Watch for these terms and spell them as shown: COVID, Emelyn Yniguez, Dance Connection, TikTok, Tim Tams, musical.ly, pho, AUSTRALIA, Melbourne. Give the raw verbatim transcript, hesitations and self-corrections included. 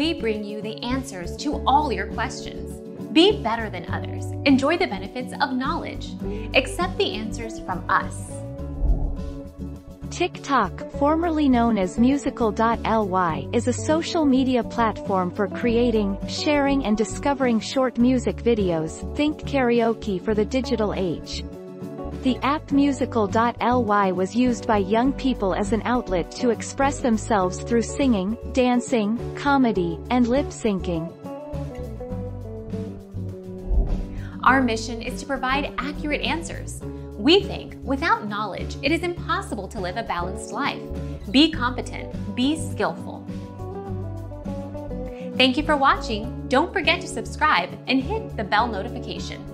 we bring you the answers to all your questions. Be better than others. Enjoy the benefits of knowledge. Accept the answers from us. TikTok, formerly known as musical dot L Y, is a social media platform for creating, sharing and discovering short music videos. Think karaoke for the digital age. The app musical dot L Y was used by young people as an outlet to express themselves through singing, dancing, comedy, and lip-syncing. Our mission is to provide accurate answers. We think, without knowledge, it is impossible to live a balanced life. Be competent, be skillful. Thank you for watching. Don't forget to subscribe and hit the bell notification.